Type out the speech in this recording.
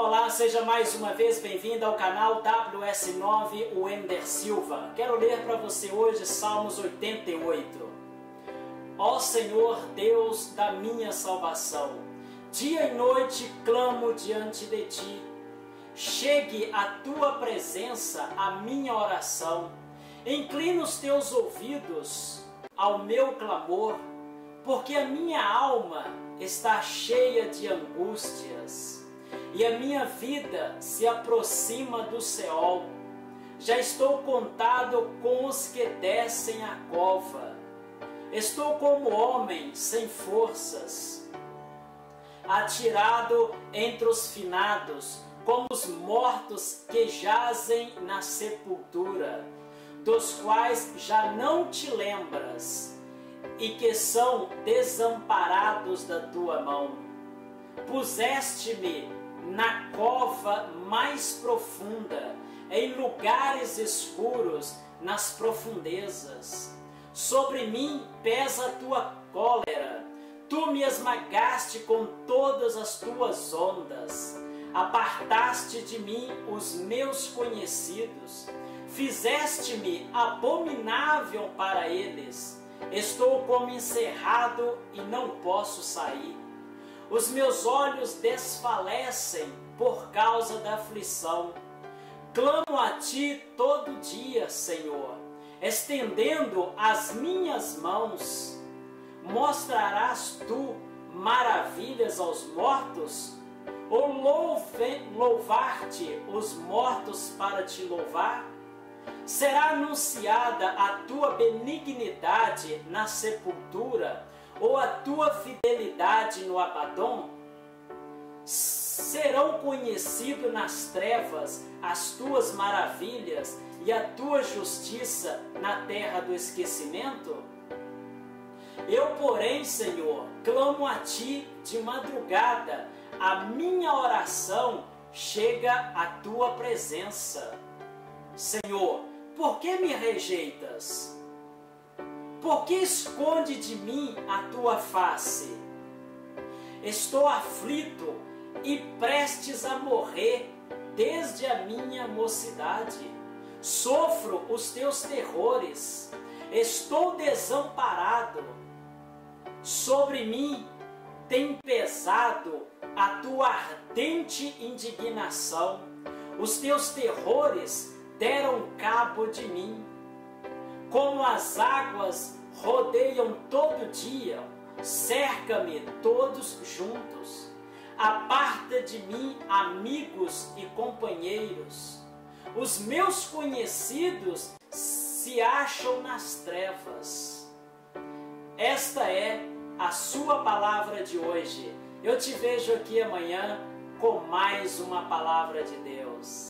Olá, seja mais uma vez bem-vindo ao canal WS9 Wender Silva. Quero ler para você hoje Salmos 88. Ó Senhor, Deus da minha salvação, dia e noite clamo diante de Ti. Chegue à Tua presença a minha oração. Inclina os Teus ouvidos ao meu clamor, porque a minha alma está cheia de angústias e a minha vida se aproxima do Seol. Já estou contado com os que descem à cova. Estou como homem sem forças, atirado entre os finados, como os mortos que jazem na sepultura, dos quais já não te lembras, e que são desamparados da Tua mão. Puseste-me na cova mais profunda, em lugares escuros, nas profundezas. Sobre mim pesa a Tua cólera, Tu me esmagaste com todas as Tuas ondas. Apartaste de mim os meus conhecidos, fizeste-me abominável para eles. Estou como encerrado e não posso sair. Os meus olhos desfalecem por causa da aflição. Clamo a Ti todo dia, Senhor, estendendo as minhas mãos. Mostrarás Tu maravilhas aos mortos? Ou louvar-te os mortos para Te louvar? Será anunciada a Tua benignidade na sepultura, ou a Tua fidelidade no Abadão? Serão conhecidas nas trevas as Tuas maravilhas e a Tua justiça na terra do esquecimento? Eu, porém, Senhor, clamo a Ti de madrugada, a minha oração chega à Tua presença. Senhor, por que me rejeitas? Por que esconde de mim a Tua face? Estou aflito e prestes a morrer desde a minha mocidade. Sofro os Teus terrores. Estou desamparado. Sobre mim tem pesado a Tua ardente indignação. Os Teus terrores deram cabo de mim. Como as águas rodeiam todo dia, cerca-me todos juntos. Aparta de mim amigos e companheiros. Os meus conhecidos se acham nas trevas. Esta é a sua palavra de hoje. Eu te vejo aqui amanhã com mais uma palavra de Deus.